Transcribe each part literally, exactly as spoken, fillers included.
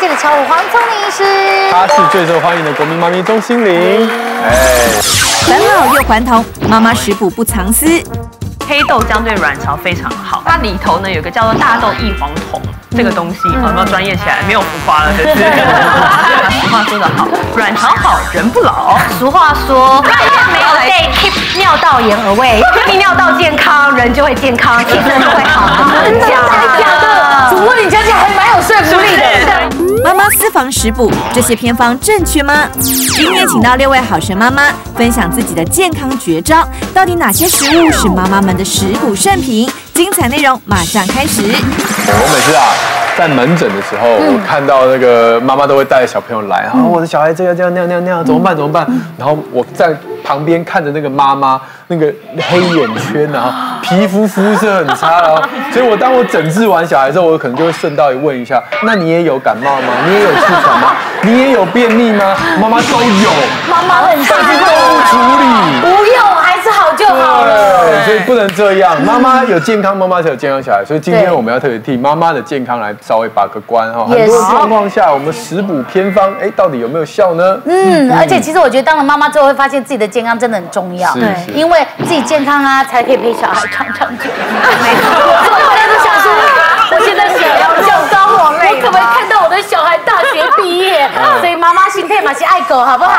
界的巧虎黄聪明医师，他是最受欢迎的国民妈咪钟欣凌。哎，返老又还童，妈妈食补不藏私。黑豆浆对卵巢非常好，它里头呢有个叫做大豆异黄酮这个东西，有没有专业起来？没有浮夸了，对不对？俗话说得好，卵巢好人不老。俗话说，没有被 keep 尿道炎而胃，你尿道健康，人就会健康，气色就会好。真的假的？主播你讲起来还蛮有说服力的。妈妈私房食补，这些偏方正确吗？今天请到六位好神妈妈分享自己的健康绝招，到底哪些食物是妈妈们的食补圣品？精彩内容马上开始。我每次啊在门诊的时候，嗯、我看到那个妈妈都会带小朋友来，嗯、啊，我的小孩这样这样那样那样那样，怎么办怎么办？然后我在旁边看着那个妈妈，那个黑眼圈啊，皮肤肤色很差了，所以我当我诊治完小孩之后，我可能就会顺道问一下，那你也有感冒吗？你也有气喘吗？你也有便秘吗？妈妈都有，妈妈很善良，都处理，不用。好就好了，所以不能这样。妈妈有健康，妈妈才有健康小孩。所以今天我们要特别替妈妈的健康来稍微把个关哈。很多状况下，我们食补偏方，哎，到底有没有效呢？嗯，而且其实我觉得当了妈妈之后，会发现自己的健康真的很重要。对，因为自己健康啊，才可以陪小孩长长久久。没错，我真的想说，我现在想要叫高王瑞，我可不可以看到我的小孩大学毕业？所以妈妈心配嘛，是爱狗，好不好？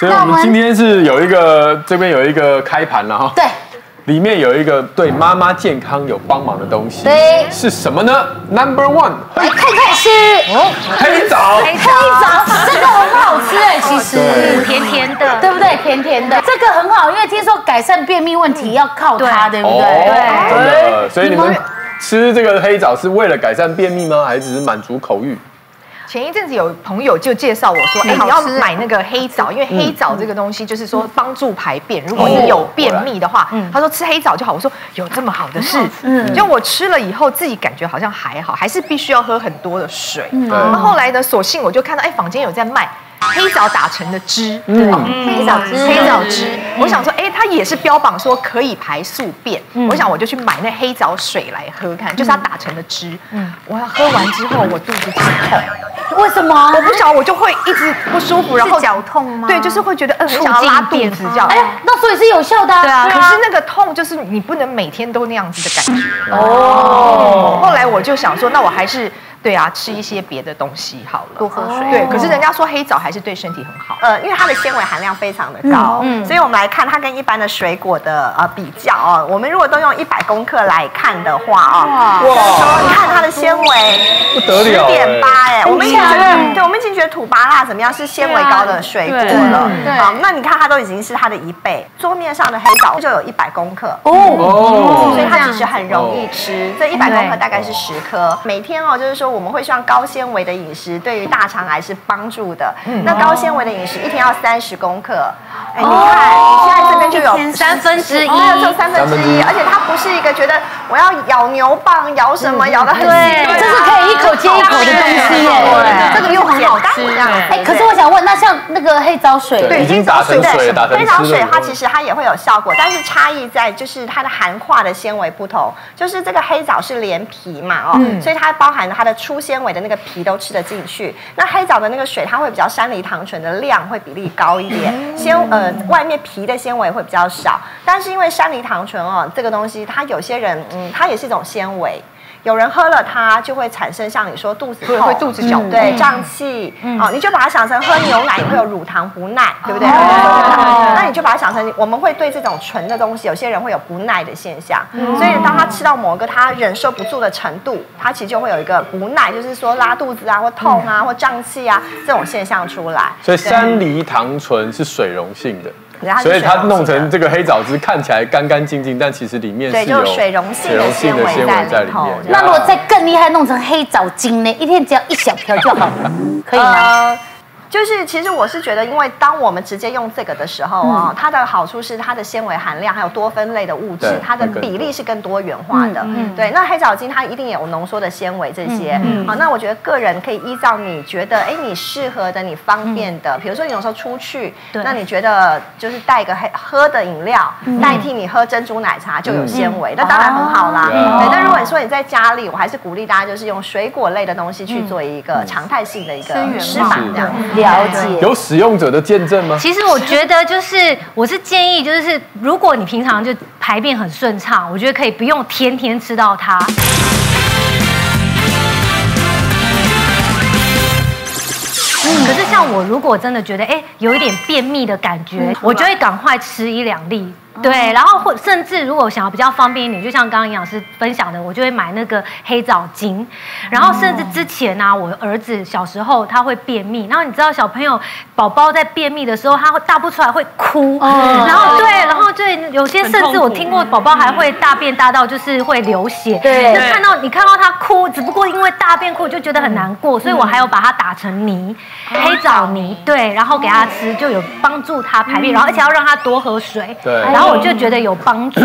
所以我们今天是有一个，这边有一个开盘了哈。对，里面有一个对妈妈健康有帮忙的东西。对，是什么呢 ？Number one， 来看看是哦，黑枣，黑枣真的很好吃哎，其实甜甜的，对不对？甜甜的，这个很好，因为听说改善便秘问题要靠它，对不对？对，真的。所以你们吃这个黑枣是为了改善便秘吗？还是只是满足口欲？前一阵子有朋友就介绍我说，哎，你要买那个黑枣，因为黑枣这个东西就是说帮助排便。如果你有便秘的话，他说吃黑枣就好。我说有这么好的事？嗯，就我吃了以后自己感觉好像还好，还是必须要喝很多的水。那后来呢，索性我就看到哎，坊间有在卖黑枣打成的汁，黑枣汁，黑枣汁。我想说，哎，它也是标榜说可以排宿便。我想我就去买那黑枣水来喝看，就是它打成的汁。我喝完之后，我肚子疼痛。为什么我不晓得，我就会一直不舒服，然后绞痛吗？对，就是会觉得嗯，很想要拉肚子这样。哎，那所以是有效的。对啊，可是那个痛就是你不能每天都那样子的感觉。哦。后来我就想说，那我还是对啊，吃一些别的东西好了，多喝水。对，可是人家说黑枣还是对身体很好。呃，因为它的纤维含量非常的高，嗯，所以我们来看它跟一般的水果的呃比较哦。我们如果都用一百公克来看的话哦，哇，你看它的纤维不得了，十点八哎，我们。对，对，我们已经觉得土芭乐怎么样是纤维高的水果了。好，那你看它都已经是它的一倍。桌面上的黑枣就有一百公克哦，所以它其实很容易吃。这一百公克大概是十颗。每天哦，就是说我们会希望高纤维的饮食对于大肠癌是帮助的。那高纤维的饮食一天要三十公克。哎，你看，你现在这边就有三分之一，就三分之一。而且它不是一个觉得我要咬牛蒡、咬什么、咬得很细，这是可以一口接一口的东西耶。这个又很好吃，哎，可是我想问，那像那个黑枣水，对，已经打成水，打成黑枣水，它其实它也会有效果，但是差异在就是它的含化的纤维不同，就是这个黑枣是连皮嘛，哦，所以它包含它的粗纤维的那个皮都吃得进去。那黑枣的那个水，它会比较山梨糖醇的量会比例高一点，纤呃外面皮的纤维会比较少，但是因为山梨糖醇哦这个东西，它有些人嗯它也是一种纤维。有人喝了它就会产生像你说肚子痛，会肚子绞痛，对，胀气，哦，你就把它想成喝牛奶也会有乳糖不耐，对不对？那你就把它想成，我们会对这种纯的东西，有些人会有不耐的现象，所以当他吃到某个他忍受不住的程度，他其实就会有一个不耐，就是说拉肚子啊，或痛啊，或胀气啊这种现象出来。所以山梨糖醇是水溶性的。所以它弄成这个黑枣汁看起来干干净净，但其实里面是有水溶性的纤维在里面。那如果再更厉害，弄成黑枣精呢？一天只要一小瓢就好了，可以吗？就是其实我是觉得，因为当我们直接用这个的时候啊、哦，嗯、它的好处是它的纤维含量还有多酚类的物质，它的比例是更多元化的。嗯、对，那黑藻精它一定有浓缩的纤维这些。嗯嗯、好，那我觉得个人可以依照你觉得，哎，你适合的、你方便的，嗯、比如说你有时候出去，那你觉得就是带一个黑喝的饮料、嗯、代替你喝珍珠奶茶就有纤维，嗯、那当然很好啦。哦、对，那如果你说你在家里，我还是鼓励大家就是用水果类的东西去做一个常态性的一个吃法，这样。了解，有使用者的见证吗？其实我觉得就是，我是建议就是，如果你平常就排便很顺畅，我觉得可以不用天天吃到它。嗯、可是像我如果真的觉得哎有一点便秘的感觉，嗯、我就会赶快吃一两粒。对，然后或甚至如果想要比较方便一点，就像刚刚营养师分享的，我就会买那个黑藻精。然后甚至之前呢、啊，我儿子小时候他会便秘，然后你知道小朋友宝宝在便秘的时候，他会大不出来会哭，哦、然后对，然后对，有些甚至我听过宝宝还会大便大到就是会流血。对，就看到你看到他哭，只不过因为大便哭就觉得很难过，所以我还有把它打成泥，嗯、黑藻泥，对，然后给他吃，就有帮助他排便，嗯、然后而且要让他多喝水。对。然后我就觉得有帮助，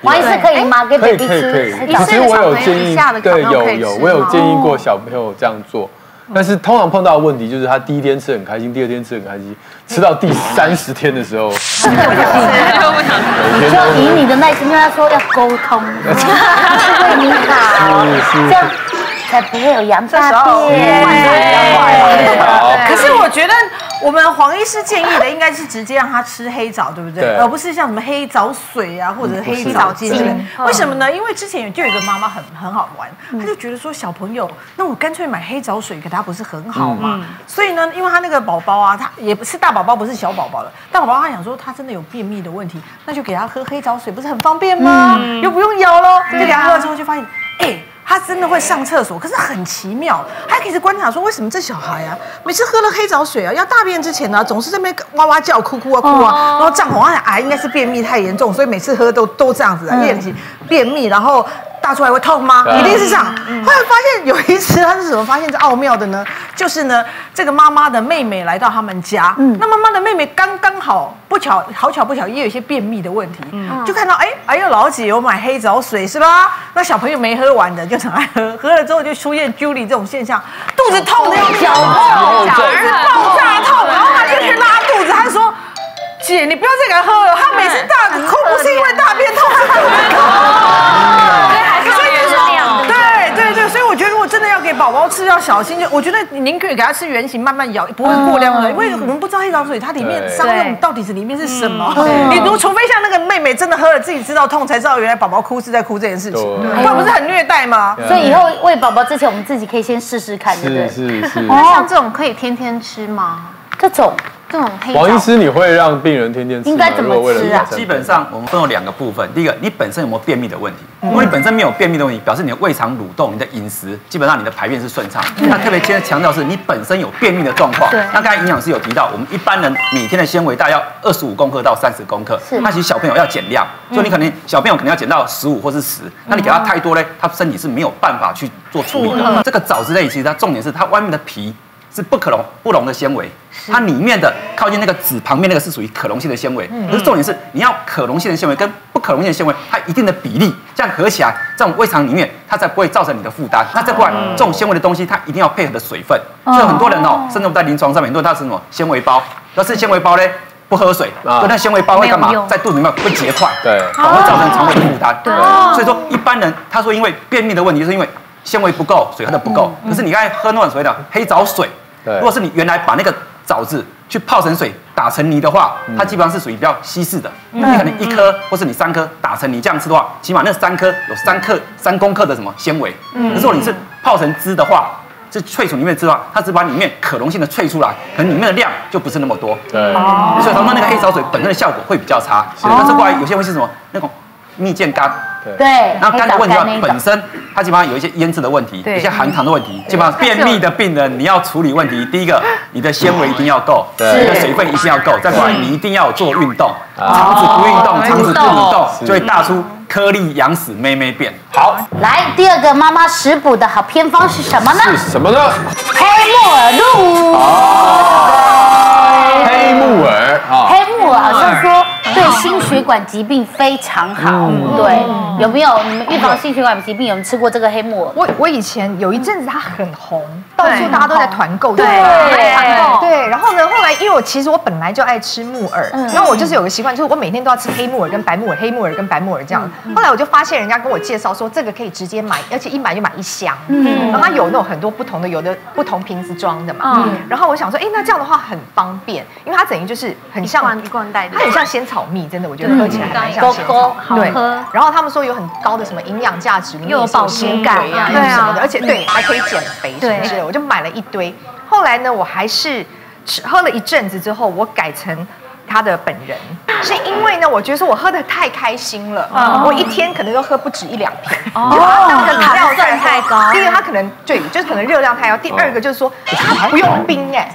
我也是可以吗？给 baby 吃，其实我有建议，对，有有，我有建议过小朋友这样做，但是通常碰到的问题就是他第一天吃很开心，第二天吃很开心，吃到第三十天的时候，就不想吃，就以你的耐心，因为他说要沟通，是为你好，这样才不会有羊大便。可是我觉得。我们黄医师建议的应该是直接让他吃黑藻，对不对？对，而不是像什么黑藻水啊，或者黑藻精。为什么呢？因为之前就有一个妈妈很很好玩，她就觉得说小朋友，那我干脆买黑藻水给他不是很好吗？嗯、所以呢，因为他那个宝宝啊，他也不是大宝宝，不是小宝宝了，大宝宝他想说他真的有便秘的问题，那就给他喝黑藻水，不是很方便吗？嗯、又不用摇咯，就给他喝了之后就发现，哎、欸。他真的会上厕所，可是很奇妙，还可以观察说为什么这小孩啊，每次喝了黑藻水啊，要大便之前呢、啊，总是在那边哇哇叫、哭哭啊哭啊，然后涨红，他想啊应该是便秘太严重，所以每次喝都都这样子啊，便秘便秘，然后大出来会痛吗？一定是这样。后来发现有一次他是怎么发现这奥妙的呢？就是呢，这个妈妈的妹妹来到他们家，嗯、那妈妈的妹妹刚刚好。不巧，好巧不巧，也有一些便秘的问题，嗯、就看到哎，哎呦，老姐有买黑藻水是吧？那小朋友没喝完的就常爱喝，喝了之后就出现 Julie 这种现象，肚子痛的要绞痛，肚子爆炸痛，然后他就去拉肚子，他说：“姐，你不要再敢喝了，他每次大哭不是因为大便痛，是肚子痛。”所以就说，对对对，所以我觉得如果真的要给宝宝吃，要小心。就我觉得您可以给他吃原型，慢慢咬，不会过量的，因为我们不知道黑藻水它里面商用到底是里面是什么。你如除非像那个妹妹真的喝了自己知道痛，才知道原来宝宝哭是在哭这件事情，那不是很虐待吗？所以以后喂宝宝之前，我们自己可以先试试看，对不对？是是是。那像这种可以天天吃吗？这种这种黑藻，王医师，你会让病人天天吃吗？应该怎么吃啊？基本上我们分有两个部分，第一个，你本身有没有便秘的问题？如果你本身没有便秘的问题，表示你的胃肠蠕动、你的饮食，基本上你的排便是顺畅。那特别今天强调是你本身有便秘的状况。那刚才营养师有提到，我们一般人每天的纤维大概要二十五公克到三十公克。那其实小朋友要减量，所以你可能小朋友可能要减到十五或是十。那你给他太多呢，他身体是没有办法去做处理的。这个藻之类，其实它重点是它外面的皮。是不可溶不溶的纤维，它里面的靠近那个籽旁边那个是属于可溶性的纤维。可是重点是你要可溶性的纤维跟不可溶性的纤维，它一定的比例，这样合起来，在我们胃肠里面，它才不会造成你的负担。那再过来，这种纤维的东西，它一定要配合的水分。所以很多人哦，甚至我们在临床上面，很多人他吃什么纤维包，要吃纤维包呢，不喝水，所以那纤维包会干嘛？在肚子里面会结块，对，反而会造成肠胃的负担。对，所以说一般人他说因为便秘的问题，是因为纤维不够，水喝的不够。可是你刚才喝那种所谓的黑藻水。如果是你原来把那个藻子去泡成水打成泥的话，它基本上是属于比较稀释的。嗯、你可能一颗或是你三颗打成泥这样吃的话，起码那三颗有三克三公克的什么纤维。嗯、可是如果你是泡成汁的话，是萃取里面的汁的话，它只把里面可溶性的萃出来，可能里面的量就不是那么多。对，所以他们那个黑藻水本身的效果会比较差。但是过来有些会是什么那种。蜜饯干，对，然后干的问题本身它基本上有一些腌制的问题，有些含糖的问题，基本上便秘的病人你要处理问题，第一个你的纤维一定要够，你的水分一定要够，再过来你一定要做运动，肠子不运动，肠子不蠕动就会大出颗粒羊屎妹妹便。好，来第二个妈妈食补的好偏方是什么呢？是什么呢？黑木耳露。黑木耳啊，黑木耳好像说。 对心血管疾病非常好，对，有没有你们预防心血管疾病有没有吃过这个黑木耳？我我以前有一阵子它很红，到处大家都在团购，对，团购，对。然后呢，后来因为我其实我本来就爱吃木耳，然后我就是有个习惯，就是我每天都要吃黑木耳跟白木耳，黑木耳跟白木耳这样。后来我就发现人家跟我介绍说这个可以直接买，而且一买就买一箱，嗯，然后它有那种很多不同的，有的不同瓶子装的嘛，然后我想说，哎，那这样的话很方便，因为它等于就是很像一罐袋，它很像仙草。 蜜真的，我觉得喝起来很像仙草，对。然后他们说有很高的什么营养价值，又有保鲜感啊，对啊，而且对还可以减肥什么之类的，我就买了一堆。后来呢，我还是吃喝了一阵子之后，我改成他的本人，是因为呢，我觉得说我喝的太开心了，我一天可能都喝不止一两瓶，因为它那个热量太高，第一个它可能对，就是可能热量太高，第二个就是说它不用冰哎。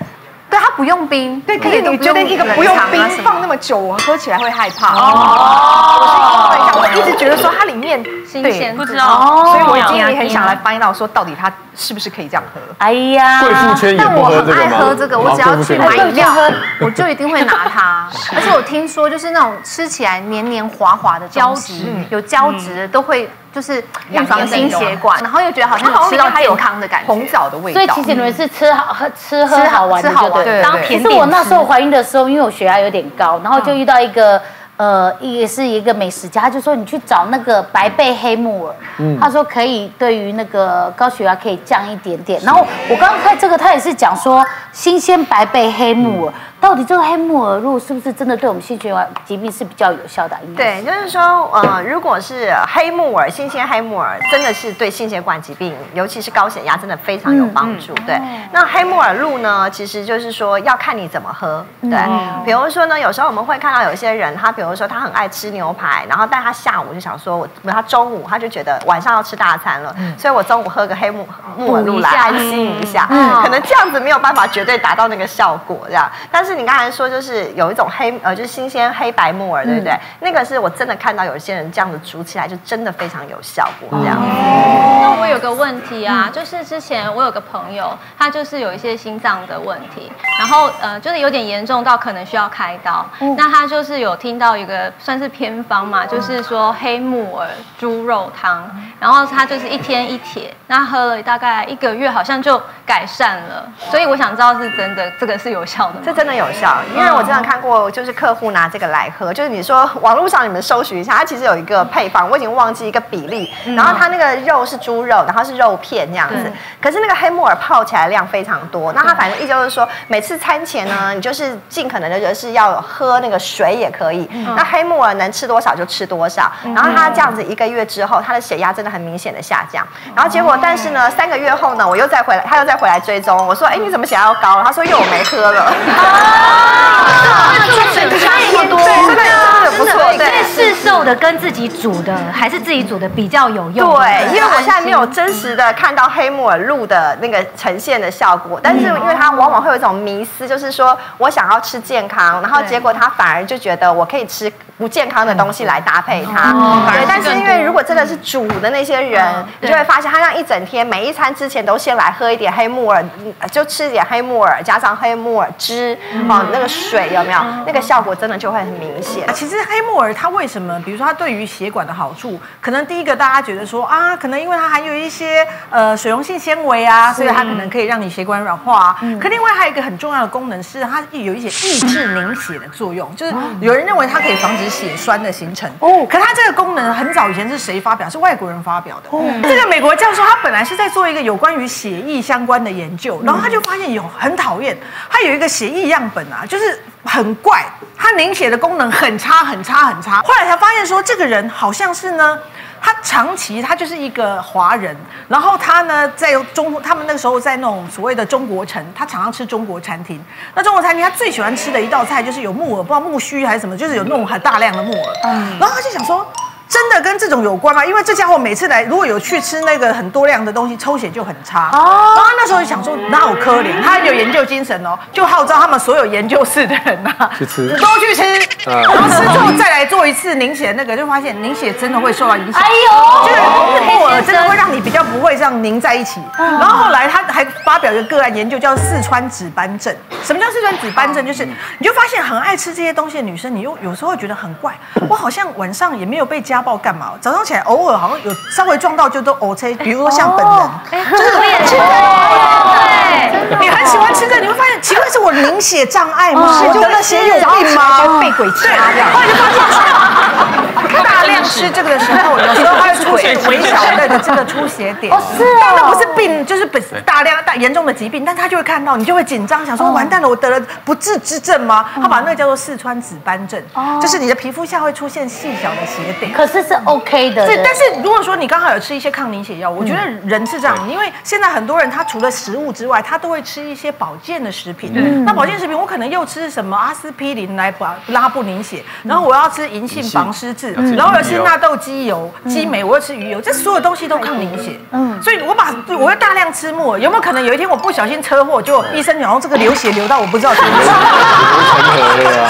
对，它不用冰。对，可是你觉得一个不用冰放那么久，我喝起来会害怕。哦，我是因为这样，我一直觉得说它里面对不知道，所以我今天也很想来find out说到底它是不是可以这样喝。哎呀，贵妇圈也不喝这个吗？但我很爱喝这个，我只要去买饮料喝，我就一定会拿它。而且我听说就是那种吃起来黏黏滑滑的胶质，有胶质的都会。 就是预防心血管，然后又觉得好像吃到健康的感觉，红枣的味道。所以其实你们是吃好喝吃喝好玩的，对不对？其实我那时候怀孕的时候，因为我血压有点高，然后就遇到一个呃，也是一个美食家，他就说你去找那个白贝黑木耳，他说可以对于那个高血压可以降一点点。然后我刚刚看这个，他也是讲说新鲜白贝黑木耳，到底这个黑木耳露是不是真的对我们心血管疾病是比较有效的？对，就是说呃，如果是黑木耳，新鲜黑木耳真的是对心血管疾病，尤其是高血压真的非常有帮助。嗯、对，嗯、那黑木耳露呢，其实就是说要看你怎么喝。对，嗯、比如说呢，有时候我们会看到有些人他比如 比如说他很爱吃牛排，然后但他下午就想说我，我他中午他就觉得晚上要吃大餐了，嗯、所以我中午喝个黑木木耳露来安心一下，嗯、可能这样子没有办法绝对达到那个效果这样。但是你刚才说就是有一种黑呃就是新鲜黑白木耳，对不对？嗯、那个是我真的看到有些人这样子煮起来就真的非常有效果这样。嗯、那我有个问题啊，就是之前我有个朋友，他就是有一些心脏的问题，然后呃就是有点严重到可能需要开刀，嗯、那他就是有听到。 一个算是偏方嘛，就是说黑木耳猪肉汤，然后他就是一天一帖，那喝了大概一个月，好像就改善了。所以我想知道是真的，这个是有效的吗？这真的有效，因为我真的看过，就是客户拿这个来喝，就是你说网络上你们搜寻一下，它其实有一个配方，我已经忘记一个比例，然后它那个肉是猪肉，然后是肉片这样子，可是那个黑木耳泡起来量非常多，那它反正意思就是说，每次餐前呢，你就是尽可能的就是要喝那个水也可以。 那黑木耳能吃多少就吃多少，然后他这样子一个月之后，他的血压真的很明显的下降。然后结果，但是呢，三个月后呢，我又再回来，他又再回来追踪，我说，哎，你怎么血压又高了？他说，因为我没喝了。啊，这个差不多，这个真的不错。对，市售的跟自己煮的还是自己煮的比较有用。对，因为我现在没有真实的看到黑木耳露的那个呈现的效果，但是因为它往往会有一种迷思，就是说我想要吃健康，然后结果他反而就觉得我可以。 吃不健康的东西来搭配它，对。但是因为如果真的是煮的那些人，你就会发现他让一整天每一餐之前都先来喝一点黑木耳，就吃一点黑木耳，加上黑木耳汁，哦，那个水有没有？那个效果真的就会很明显。其实黑木耳它为什么？比如说它对于血管的好处，可能第一个大家觉得说啊，可能因为它含有一些呃水溶性纤维啊，所以它可能可以让你血管软化啊。可另外还有一个很重要的功能是它有一些抑制凝血的作用，就是有人认为它。 可以防止血栓的形成哦，可它这个功能很早以前是谁发表？是外国人发表的。嗯、这个美国教授他本来是在做一个有关于血液相关的研究，然后他就发现有很讨厌，他有一个血液样本啊，就是很怪，他凝血的功能很差很差很差。后来才发现说，这个人好像是呢。 他长期，他就是一个华人，然后他呢，在中，他们那个时候在那种所谓的中国城，他常常吃中国餐厅。那中国餐厅他最喜欢吃的一道菜就是有木耳，不知道木须还是什么，就是有那种很大量的木耳。嗯、然后他就想说，真的跟这种有关吗？因为这家伙每次来，如果有去吃那个很多量的东西，抽血就很差。哦，然后那时候想说，哪有可能？他有研究精神哦，就号召他们所有研究室的人呐、啊，去吃，都去吃，啊、然后吃之后再来做一次凝血，那个就发现凝血真的会受到影响。哎呦，就是木耳真的会让你比较不会这样凝在一起。嗯、然后后来他还发表一个个案研究，叫四川紫斑症。什么叫四川紫斑症？就是你就发现很爱吃这些东西的女生，你又有时候觉得很怪，我好像晚上也没有被家暴干嘛？早上起来偶尔好像有稍微撞到就都 OK， 比如说像本人，就是我也吃的，对，你很喜欢吃的，你会发现奇怪，是我凝血障碍吗？是得了血友病吗？被鬼掐掉，后来就发现大量吃这个的时候，有时候它会出现微小的这个出血点，当然不是病，就是大量大严重的疾病，但他就会看到你就会紧张，想说完蛋了，我得了不治之症吗？他把那个叫做四川紫斑症，就是你的皮肤下会出现细小的血点。 这是 OK 的，是，但是如果说你刚好有吃一些抗凝血药，我觉得人是这样，因为现在很多人他除了食物之外，他都会吃一些保健的食品。嗯、那保健食品我可能又吃什么阿司匹林来把拉布凝血，然后我要吃银杏防湿质，嗯、然后我要吃纳豆鸡油、鸡梅，我要吃鱼油，这所有东西都抗凝血。嗯，所以我把我要大量吃木耳，有没有可能有一天我不小心车祸，就医生讲这个流血流到我不知道怎么办。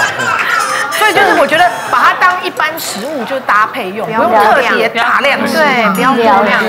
所以就是我觉得把它当一般食物就搭配用，不用特别大量，对，不要过量。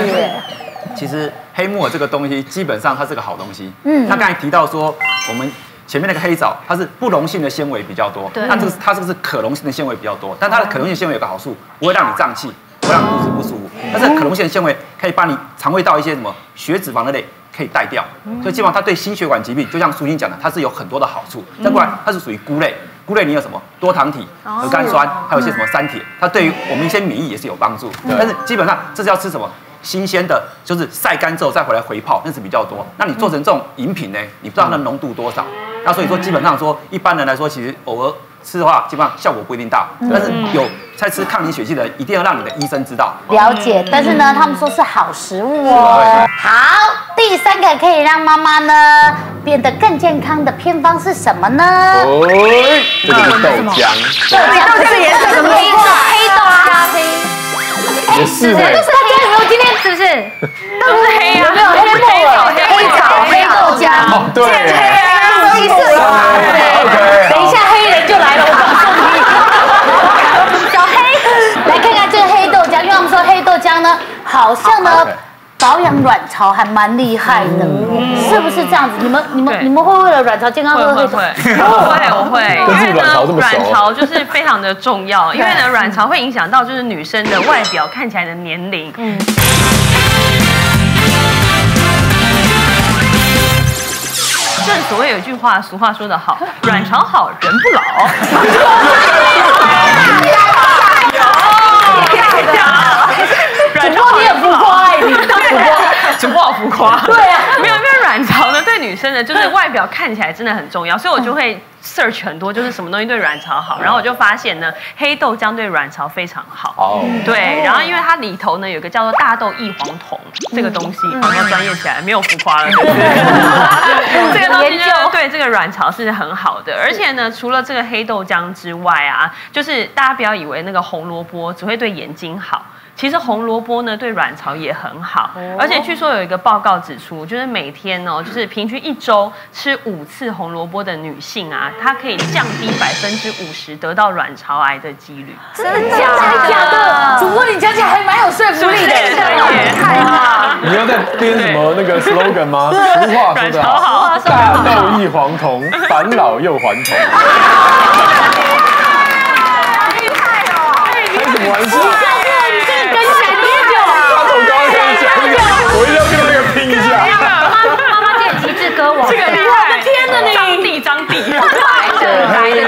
其实黑木耳这个东西基本上它是个好东西，嗯，他刚才提到说我们前面那个黑枣它是不溶性的纤维比较多，那这个它这个是可溶性的纤维比较多，但它的可溶性纤维有个好处，不会让你胀气，不会让你肚子不舒服，但是可溶性的纤维可以把你肠胃道一些什么血脂肪的类。 可以带掉，所以基本上它对心血管疾病，就像苏欣讲的，它是有很多的好处。再过来，它是属于菇类，菇类你有什么多糖体、核苷酸，还有一些什么三铁，它对于我们一些免疫也是有帮助。但是基本上这是要吃什么新鲜的，就是晒干之后再回来回泡，那是比较多。那你做成这种饮品呢，你不知道它的浓度多少。那所以说，基本上说一般人来说，其实偶尔吃的话，基本上效果不一定大。但是有在吃抗凝血剂的，一定要让你的医生知道了解。但是呢，他们说是好食物哦。好。 第三个可以让妈妈呢变得更健康的偏方是什么呢？哦，这个是豆浆，豆浆这个颜色什么颜色？黑豆啊，黑，也是哎，大家有没有今天是不是都是黑啊？有没有黑木耳、黑枣、黑豆浆？哦，对，黑啊，黑色的。等一下黑人就来了，我告诉你，小黑，来看看这个黑豆浆，因为我们说黑豆浆呢，好像呢。 保养卵巢还蛮厉害的，是不是这样子？你们、你们、你们会为了卵巢健康喝黑豆？我会，我会，因为呢，卵巢就是非常的重要，因为呢，卵巢会影响到就是女生的外表看起来的年龄。嗯。正所谓有句话，俗话说得好，卵巢好人不老。 主播你也浮夸哎，你主播主播好浮夸。对啊，没有，因为卵巢呢对女生呢就是外表看起来真的很重要，所以我就会 search 很多，就是什么东西对卵巢好，然后我就发现呢，黑豆浆对卵巢非常好。哦，对，然后因为它里头呢有个叫做大豆异黄酮这个东西，好像专业起来没有浮夸了，对不对？这个东西就对这个卵巢是很好的，而且呢，除了这个黑豆浆之外啊，就是大家不要以为那个红萝卜只会对眼睛好。 其实红萝卜呢对卵巢也很好，而且据说有一个报告指出，就是每天哦，就是平均一周吃五次红萝卜的女性啊，她可以降低百分之五十得到卵巢癌的几率。真的假的？主播你讲起来还蛮有说服力的，太好了！你要在编什么那个 slogan 吗？俗话说得好，大豆异黄酮，返老又还童。厉害哦！开什么玩笑？ 这个厉害！天哪，你张帝张帝，黑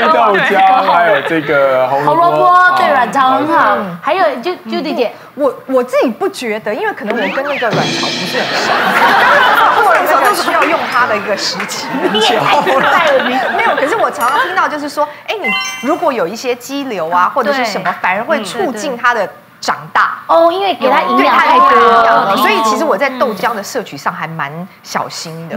豆浆还有这个红萝卜对卵巢很好，还有就 Judy 姐，我我自己不觉得，因为可能我跟那个卵巢不是很熟，或者说都需要用它的一个时期。你也太没有，可是我常常听到就是说，哎，你如果有一些肌瘤啊，或者是什么，反而会促进它的。长大哦，因为给他营养太多了，所以其实我在豆浆的摄取上还蛮小心的。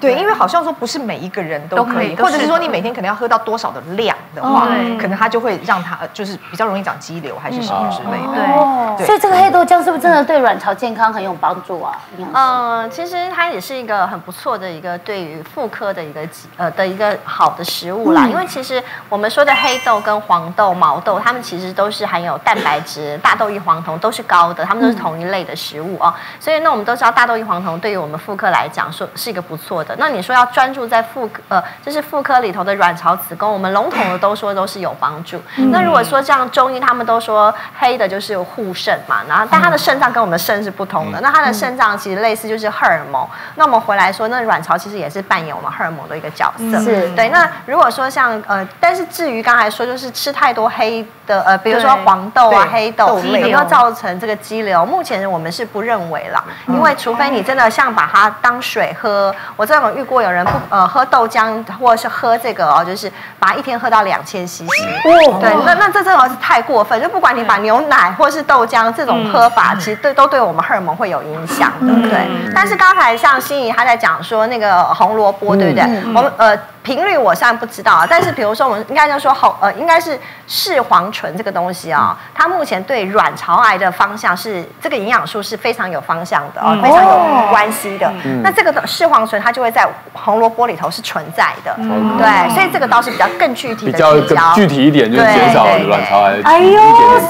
对，因为好像说不是每一个人都可以，或者是说你每天可能要喝到多少的量的话，可能它就会让它就是比较容易长肌瘤还是什么之类的。对，所以这个黑豆浆是不是真的对卵巢健康很有帮助啊？嗯，其实它也是一个很不错的一个对于妇科的一个呃的一个好的食物啦。因为其实我们说的黑豆跟黄豆、毛豆，它们其实都是含有蛋白质大。 大豆异黄酮都是高的，它们都是同一类的食物哦，所以那我们都知道大豆异黄酮对于我们妇科来讲说是一个不错的。那你说要专注在妇呃，就是妇科里头的卵巢、子宫，我们笼统的都说都是有帮助。嗯、那如果说这样中医他们都说黑的就是护肾嘛，然后但它的肾脏跟我们的肾是不同的，嗯、那它的肾脏其实类似就是荷尔蒙。那我们回来说，那卵巢其实也是扮演我们荷尔蒙的一个角色。是对。那如果说像呃，但是至于刚才说就是吃太多黑的呃，比如说黄豆啊、黑豆。 能够造成这个肌瘤，目前我们是不认为啦，因为除非你真的像把它当水喝，我真的有遇过有人不呃喝豆浆或者是喝这个哦，就是把它一天喝到两千 C C， 对，那那这真的是太过分，就不管你把牛奶或是豆浆这种喝法，其实对都对我们荷尔蒙会有影响的，对。但是刚才像心怡她在讲说那个红萝卜，对不对？我们呃。 频率我虽然不知道啊，但是比如说我们应该要说好，呃，应该是视黄醇这个东西啊、哦，它目前对卵巢癌的方向是这个营养素是非常有方向的哦，嗯、非常有关系的。嗯、那这个视黄醇它就会在红萝卜里头是存在的，嗯、对，所以这个倒是比较更具体的，比较具体一点，就是减少卵巢癌。哎呦，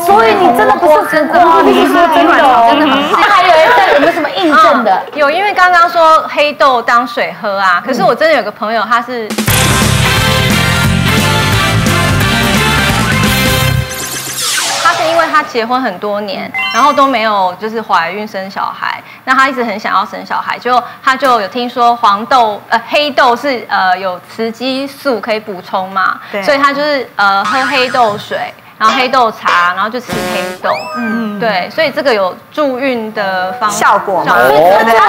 所以你真的不是真的，我跟你说真的，真的很好。还有人在有没有什么印证的？嗯、有，因为刚刚说黑豆当水喝啊，可是我真的有个朋友他是。 她是因为她结婚很多年，然后都没有就是怀孕生小孩，那她一直很想要生小孩，就她就有听说黄豆呃黑豆是呃有雌激素可以补充嘛，所以她就是呃喝黑豆水。 然后黑豆茶，然后就吃黑豆，嗯，对，所以这个有助孕的方效果嘛，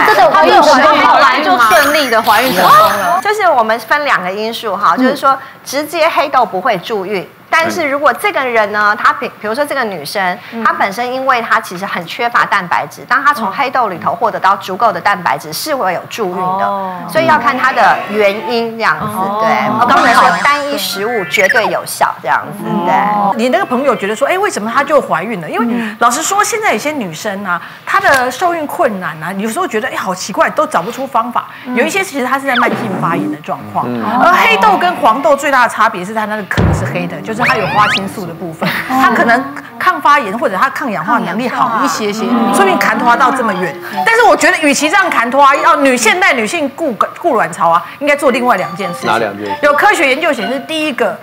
这个怀孕成功后来就顺利的怀孕成功了。就是我们分两个因素哈，就是说直接黑豆不会助孕。 但是如果这个人呢，她比比如说这个女生，她本身因为她其实很缺乏蛋白质，当她从黑豆里头获得到足够的蛋白质，是会有助孕的，所以要看她的原因这样子。对，我刚才说单一食物绝对有效这样子。对，你那个朋友觉得说，哎，为什么她就怀孕了？因为老实说，现在有些女生啊，她的受孕困难啊，有时候觉得哎好奇怪，都找不出方法。有一些其实她是在慢性发炎的状况，而黑豆跟黄豆最大的差别是它那个壳是黑的，就是。 它有花青素的部分，它可能抗发炎或者它抗氧化能力好一些些，说明砍拖到这么远。但是我觉得，与其这样砍拖，要女现代女性顾顾卵巢啊，应该做另外两件事。哪两件？有科学研究显示，第一个，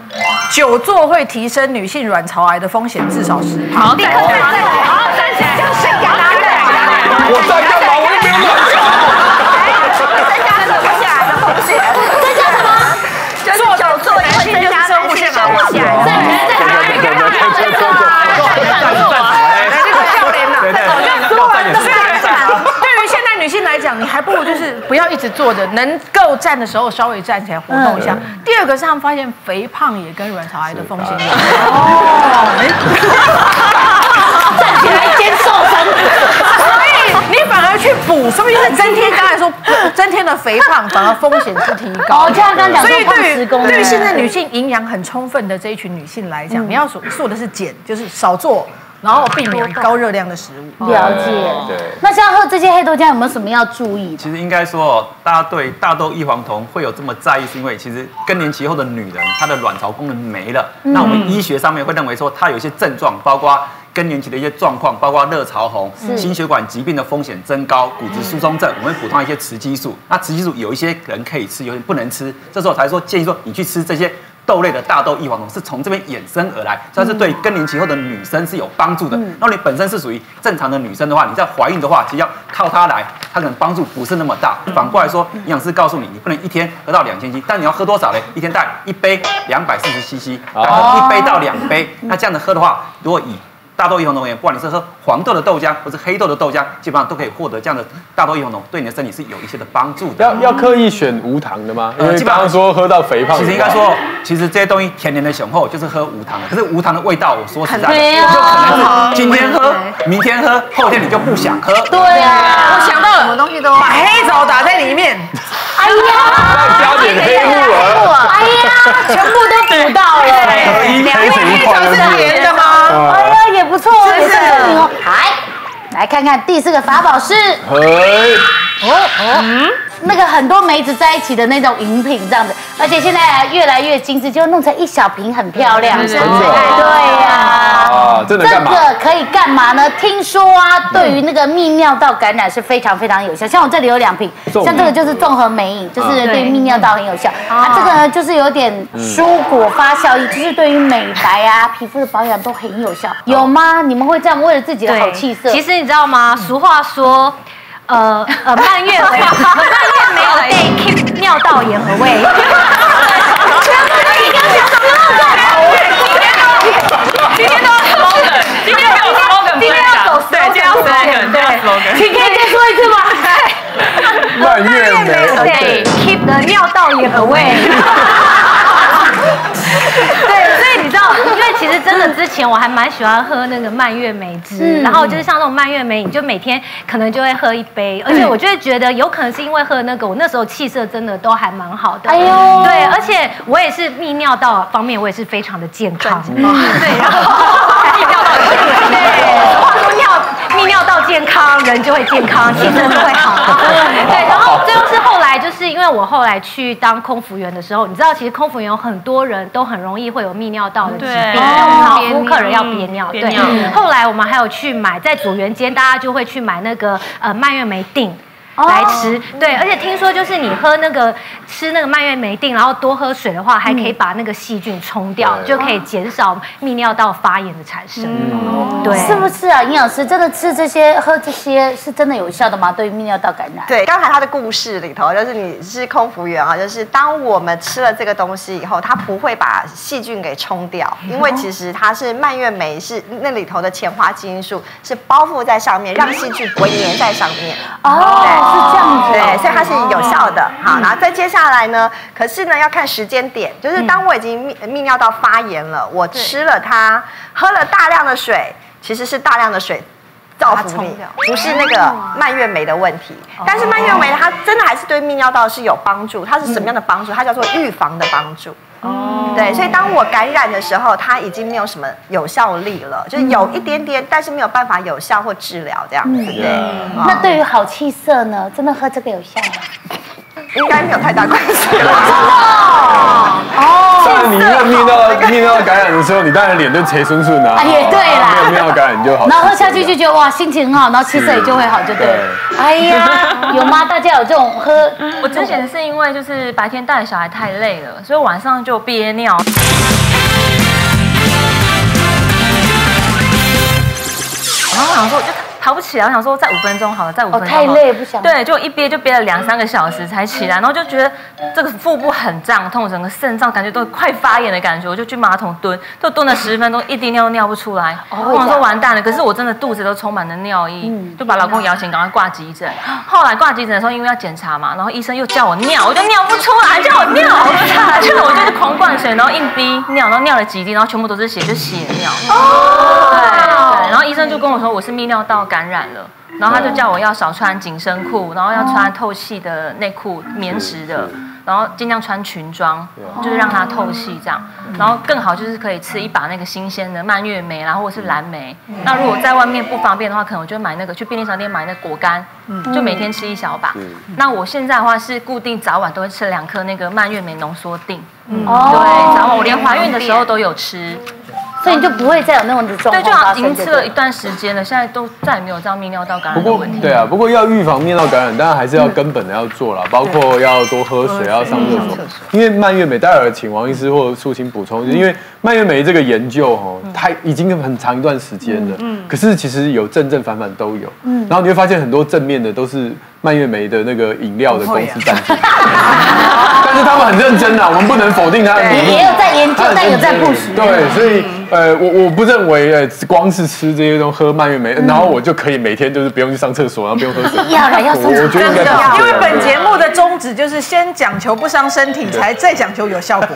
久坐会提升女性卵巢癌的风险至少十趴。好，立刻站起来，好，站起来，就是牙根。我在干嘛？我又没有卵巢。增加生不下来的风险。增加什么？就是久坐也会增加生不下来的风险。 你还不如就是不要一直坐着，能够站的时候稍微站起来活动一下。第二个是他们发现肥胖也跟卵巢癌的风险有关。哦，站起来兼受伤，所以你反而去补，说不定是增添刚才说增添了肥胖，反而风险是提高。哦，就像刚讲，所以对于对于现在女性营养很充分的这一群女性来讲，你要所做的是减，就是少做。 然后避免高热量的食物。了解。对。那像喝这些黑豆浆有没有什么要注意的？其实应该说，大家对大豆异黄酮会有这么在意，是因为其实更年期后的女人，她的卵巢功能没了。嗯、那我们医学上面会认为说，她有一些症状，包括更年期的一些状况，包括热潮红、心血管疾病的风险增高、骨质疏松症，我们会补充一些雌激素。那雌激素有一些人可以吃，有些不能吃，这时候才说建议说你去吃这些。 豆类的大豆异黄酮是从这边衍生而来，所以它是对更年期后的女生是有帮助的。然后你本身是属于正常的女生的话，你在怀孕的话，其实要靠它来，它可能帮助不是那么大。反过来说，营养师告诉你，你不能一天喝到两千 C C， 但你要喝多少嘞？一天大概一杯两百四十 C C， 一杯到两杯。那这样子喝的话，如果以大豆异红农园，不管你是喝黄豆的豆浆或是黑豆的豆浆，基本上都可以获得这样的大豆异红农，对你的身体是有一些的帮助的。要要刻意选无糖的吗？呃，基本上说喝到肥胖。其实应该说，其实这些东西甜甜的雄厚就是喝无糖的，可是无糖的味道，我说实在的，就可能是今天喝，明天喝，后天你就不想喝。对啊，我想到什么东西都把黑枣打在里面。哎呀，加点黑木耳。哎呀，全部都补到了。因为黑枣是甜的吗？哎呀，也不错，也是证明哦。来，来看看第四个法宝是。哦哦，嗯，那个很多梅子在一起的那种饮品这样子，而且现在越来越精致，就弄成一小瓶，很漂亮，是不是？对呀。啊，这个可以干嘛呢？听说啊，对于那个泌尿道感染是非常非常有效。像我这里有两瓶，像这个就是综合梅饮，就是对泌尿道很有效。啊，这个呢就是有点蔬果发酵液，就是对于美白啊、皮肤的保养都很有效。有吗？你们会这样为了自己的好气色？其实你知道吗？俗话说。呃呃，蔓越莓，蔓越莓有被 keep 尿道炎和胃。你刚讲什么？今天都要 slogan， 今天要 slogan， 今天要走 slogan， 对，要 slogan， 对。你可以再说一次吗？蔓越莓对 keep 的尿道炎和胃。对，所以你知道，因为其实真的之前我还蛮喜欢喝那个蔓越莓汁，然后就是像那种蔓越莓，你就每天可能就会喝一杯，而且我就会觉得有可能是因为喝那个，我那时候气色真的都还蛮好的。哎呦，对，而且我也是泌尿道方面我也是非常的健康。对，然后泌尿道对，俗话说尿泌尿道健康，人就会健康，气色就会好。对，然后这就是后来就是因为我后来去当空服员的时候，你知道其实空服员有很多人都很容易会有泌尿道的疾病，老服务客人要憋尿。对，后来我们还有去买，在组员间大家就会去买那个呃蔓越莓锭来吃。对，而且听说就是你喝那个吃那个蔓越莓锭，然后多喝水的话，还可以把那个细菌冲掉，就可以减少泌尿道发炎的产生。对，是不是啊？营养师真的吃这些、喝这些是真的有效的吗？对于泌尿道感染？对，刚才他的故事里头，就是你是空服员啊，就是当我们吃了这个东西以后，它不会把细菌给冲掉，因为其实它是蔓越莓是那里头的前花基因素是包覆在上面，让细菌不会粘在上面。哦。是这样子，对，所以它是有效的。好，然后再接下来呢，可是呢要看时间点，就是当我已经泌尿道发炎了，我吃了它，喝了大量的水，其实是大量的水造福你，不是那个蔓越莓的问题。但是蔓越莓它真的还是对泌尿道是有帮助，它是什么样的帮助？它叫做预防的帮助。哦，对，所以当我感染的时候，它已经没有什么有效力了，就是有一点点，但是没有办法有效或治疗这样子。对，那对于好气色呢，真的喝这个有效吗？应该没有太大关系了。哦，像你那泌尿泌尿感染的时候，你当然脸就垂顺顺啊。也对啦，没有泌尿感染就好。然后喝下去就觉得哇，心情很好，然后气色也就会好，就对。哎呀，有吗？大家有这种喝？我之前是因为就是白天带小孩太累了，所以晚上就憋尿。然后想说，我就爬不起来，我想说再五分钟好了，再五分钟。太累不想。对，就一憋就憋了两三个小时才起来，然后就觉得这个腹部很胀痛，整个肾脏感觉都快发炎的感觉，我就去马桶蹲，就蹲了十分钟，一滴尿都尿不出来，我想说完蛋了。可是我真的肚子都充满了尿液，就把老公摇醒，赶快挂急诊。后来挂急诊的时候，因为要检查嘛，然后医生又叫我尿，我就尿不出来，叫我尿，就是我就是狂灌水，然后硬逼尿，然后尿了几滴，然后全部都是血，就血尿。哦。对，然后医生就跟我说我是泌尿道感染。感染了，然后他就叫我要少穿紧身裤，然后要穿透气的内裤，棉质的，然后尽量穿裙装，就是让它透气这样。然后更好就是可以吃一把那个新鲜的蔓越莓，然后或是蓝莓。那如果在外面不方便的话，可能我就买那个去便利商店买那个果干，就每天吃一小把。那我现在的话是固定早晚都会吃两颗那个蔓越莓浓缩锭，对，早晚我连怀孕的时候都有吃。所以你就不会再有那种的状况。对，就好像已经吃了一段时间了，现在都再也没有这样泌尿道感染的问题。对啊，不过要预防泌尿感染，当然还是要根本的要做啦，包括要多喝水，要上厕所。因为蔓越莓，待会儿请王医师或素卿补充，因为蔓越莓这个研究哦，它。还已经很长一段时间了，嗯，可是其实有正正反反都有，嗯，然后你会发现很多正面的都是蔓越莓的那个饮料的公司赞助，但是他们很认真啊，我们不能否定他的努力，也有在研究，但有在布局，对，所以呃，我我不认为呃，光是吃这些东西喝蔓越莓，然后我就可以每天就是不用去上厕所，然后不用喝水，要了要上厕所，因为本节目的宗旨就是先讲求不伤身体，才再讲求有效果。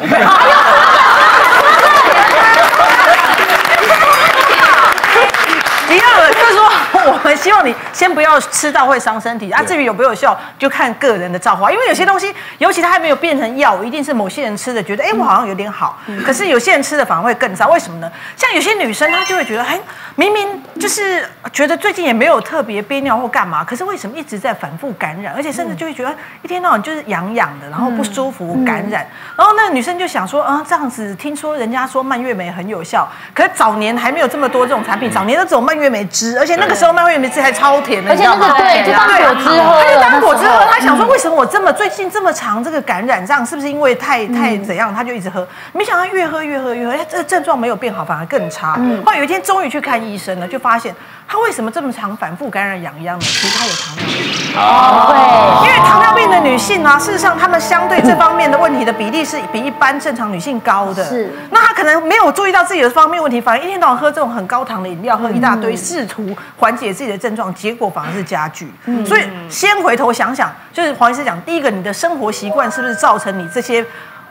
一样的，就是说，我们希望你先不要吃到会伤身体啊。至于有没有效，就看个人的造化。因为有些东西，尤其它还没有变成药，一定是某些人吃的觉得，哎、欸，我好像有点好。嗯、可是有些人吃的反而会更糟，为什么呢？像有些女生，她就会觉得，哎、欸，明明就是觉得最近也没有特别憋尿或干嘛，可是为什么一直在反复感染？而且甚至就会觉得一天到晚就是痒痒的，然后不舒服，嗯、感染。然后那个女生就想说，啊、呃，这样子，听说人家说蔓越莓很有效，可是早年还没有这么多这种产品，早年都只有蔓越莓汁，而且那个时候蔓越莓汁还超甜的，而且那个对，就当果汁喝，他就当果汁喝。他想说，为什么我这么最近这么长这个感染上，是不是因为太太怎样？他就一直喝，没想到越喝越喝越喝，哎，这个症状没有变好，反而更差。后来有一天终于去看医生了，就发现他为什么这么常反复感染痒痒呢？其实他有糖尿病。哦，对，因为糖尿病的女性啊，事实上她们相对这方面的问题的比例是比一般正常女性高的。是，那她可能没有注意到自己的方面问题，反而一天到晚喝这种很高糖的饮料，喝一大堆。试图缓解自己的症状，结果反而是加剧。嗯、所以先回头想想，就是黄医师讲，第一个，你的生活习惯是不是造成你这些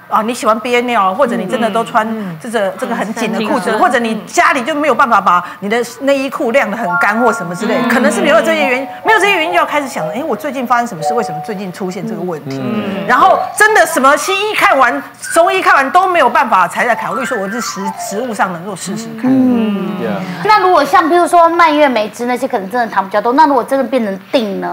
啊？你喜欢憋尿，或者你真的都穿这个、嗯、这个很紧的裤子，嗯、或者你家里就没有办法把你的内衣裤晾得很干，或什么之类的，嗯、可能是没有这些原因。没有这些原因，就要开始想，哎，我最近发生什么事？为什么最近出现这个问题？嗯、然后真的什么西医看完，中医看完都没有办法，才在考虑说我是食食物上能够试试看。嗯嗯 Yeah. 那如果像比如说蔓越莓汁那些，可能真的糖比较多。那如果真的变成锭呢？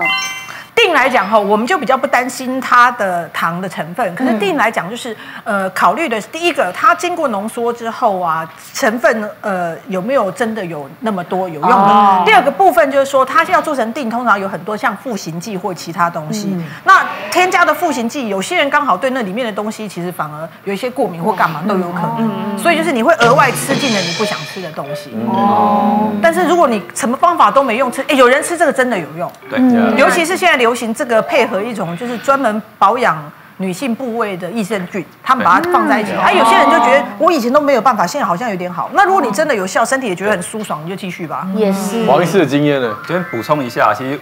锭来讲哈，我们就比较不担心它的糖的成分。可是锭来讲，就是呃，考虑的第一个，它经过浓缩之后啊，成分呃有没有真的有那么多有用的？ Oh. 第二个部分就是说，它要做成锭，通常有很多像赋形剂或其他东西。嗯、那添加的赋形剂，有些人刚好对那里面的东西其实反而有一些过敏或干嘛都有可能。嗯、所以就是你会额外吃进了你不想吃的东西。哦、嗯。但是如果你什么方法都没用吃，哎，有人吃这个真的有用。对，嗯、尤其是现在流行这个配合一种就是专门保养女性部位的益生菌，他们把它放在一起。哎、嗯啊，有些人就觉得我以前都没有办法，现在好像有点好。那如果你真的有效，身体也觉得很舒爽，你就继续吧。也是。王医师的经验呢，这边补充一下，其实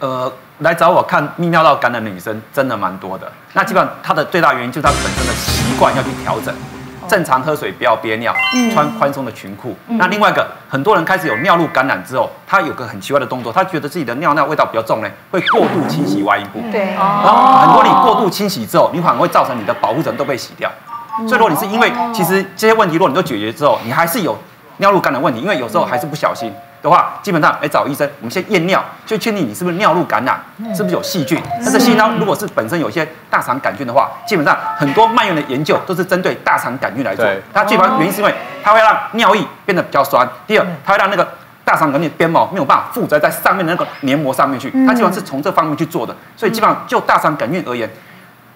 呃来找我看泌尿道感染的女生真的蛮多的。那基本上她的最大原因就是她本身的习惯要去调整，正常喝水，不要憋尿，穿宽松的裙裤。嗯、那另外一个，很多人开始有尿路感染之后，他有个很奇怪的动作，他觉得自己的尿尿味道比较重呢，会过度清洗外阴部。对，然后很多你过度清洗之后，你反而会造成你的保护层都被洗掉。所以如果你是因为其实这些问题，如果你都解决之后，你还是有尿路感染问题，因为有时候还是不小心的话，基本上来找医生，我们先验尿，就确定你是不是尿路感染，是不是有细菌。但是细胞如果是本身有一些大肠杆菌的话，基本上很多蔓越莓的研究都是针对大肠杆菌来做。它最主要原因是因为它会让尿液变得比较酸，第二，它会让那个大肠杆菌鞭毛没有办法附着在上面的那个黏膜上面去，它基本上是从这方面去做的。所以基本上就大肠杆菌而言，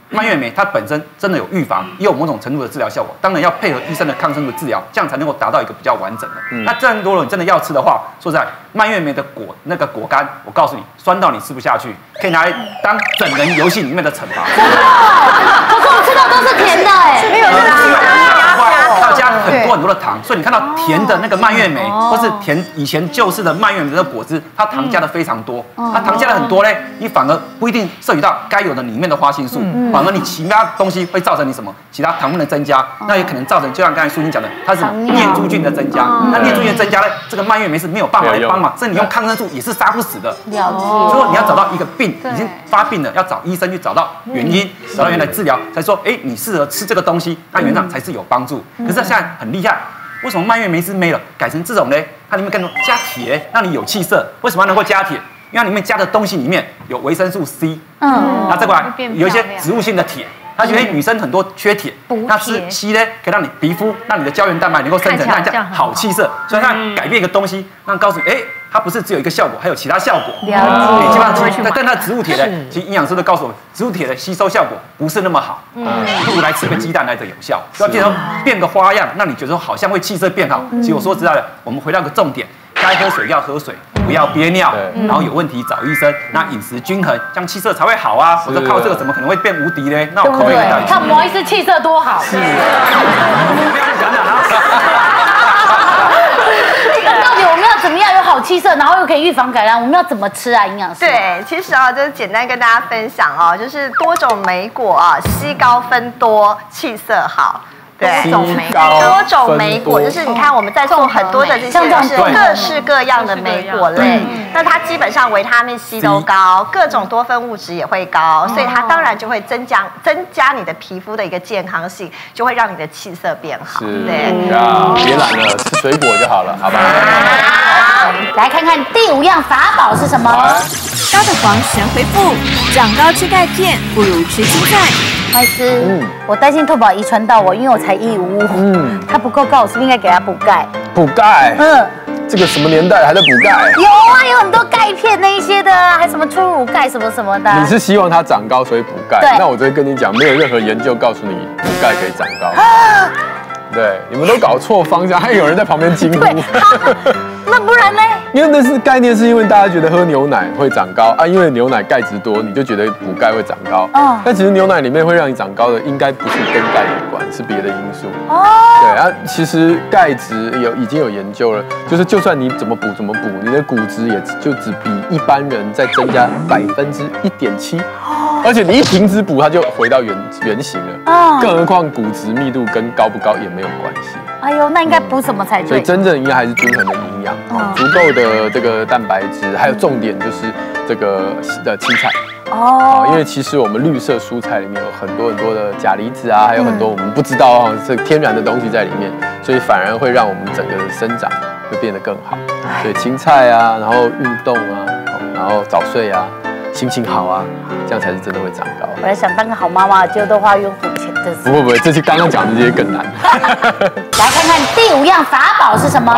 蔓越莓它本身真的有预防，也有某种程度的治疗效果，当然要配合医生的抗生素治疗，这样才能够达到一个比较完整的。嗯、那这样如果你真的要吃的话，说实在，蔓越莓的果那个果干，我告诉你，酸到你吃不下去，可以拿来当整人游戏里面的惩罚。真的，可是我吃到都是甜的哎，没有辣，要加很多很多的糖，所以你看到甜的那个蔓越莓，或是甜以前旧式的蔓越莓的果汁，它糖加的非常多，它糖加的很多嘞，你反而不一定摄取到该有的里面的花青素。反而你其他东西会造成你什么？其他糖分的增加，那也可能造成，就像刚才舒欣讲的，它是念珠菌的增加。那念珠菌的增加呢？这个蔓越莓是没有办法来帮忙，这你用抗生素也是杀不死的。了解。所以说你要找到一个病已经发病了，要找医生去找到原因，找到原来治疗，才说哎，你适合吃这个东西，它原上才是有帮助。可是它现在很厉害，为什么蔓越莓是没了，改成这种呢？它里面更多加铁，让你有气色。为什么能够加铁？因为里面加的东西里面有维生素 C， 嗯，那再过来有一些植物性的铁，它因为女生很多缺铁，那吃硒呢可以让你皮肤、让你的胶原蛋白能够生成，让你这样好气色。所以它改变一个东西，让告诉你，哎，它不是只有一个效果，还有其他效果。了解，基本上，但它植物铁呢，其实营养师都告诉我们，植物铁的吸收效果不是那么好，不如来吃个鸡蛋来的有效。所以变成变个花样，让你觉得好像会气色变好。其实我说实在的，我们回到个重点。 该喝水要喝水，不要憋尿，然后有问题找医生。那饮食均衡，这样气色才会好啊！我说靠这个怎么可能会变无敌呢？那我靠这个，看毛医师气色多好。是，不要讲了啊！到底我们要怎么样有好气色，然后又可以预防感染？我们要怎么吃啊？营养师？对，其实啊，就是简单跟大家分享哦，就是多种莓果啊，西高分多，气色好。 多种莓果，多种莓果就是你看我们在做很多的这些，就是各式各样的莓果类。那它基本上维他命 C 都高，各种多酚物质也会高，所以它当然就会增加增加你的皮肤的一个健康性，就会让你的气色变好。对啊，别懒了，吃水果就好了，好吧？好，来看看第五样法宝是什么？高的黄神回复，长高吃钙片不如吃青菜。 老师，嗯、我担心兔宝遗传到我，因为我才一五五，嗯，它不够高，我是不是应该给它补钙？补钙，嗯，这个什么年代还在补钙？有啊，有很多钙片那一些的，还什么初乳钙什么什么的。你是希望它长高所以补钙？对。那我就跟你讲，没有任何研究告诉你补钙可以长高。啊、对，你们都搞错方向，还有人在旁边惊呼。那不然呢？因为那是概念，是因为大家觉得喝牛奶会长高啊，因为牛奶钙质多，你就觉得补钙会长高。哦。但其实牛奶里面会让你长高的，应该不是跟钙有关，是别的因素。哦。对啊，其实钙质有已经有研究了，就是就算你怎么补怎么补，你的骨质也就只比一般人再增加百分之一点七。哦。而且你一停止补，它就回到原原形了。哦。更何况骨质密度跟高不高也没有关系。哎呦，那应该补什么才对？所以真正应该还是均衡的营养。 足够的这个蛋白质，还有重点就是这个的青菜哦，因为其实我们绿色蔬菜里面有很多很多的钾离子啊，还有很多我们不知道啊，这天然的东西在里面，所以反而会让我们整个的生长会变得更好。所以青菜啊，然后运动啊，然后早睡啊，心情好啊，这样才是真的会长高。本来想当个好妈妈，结果都花冤枉钱。 不会不会，这些刚刚讲的这些更难。来看看第五样法宝是什么？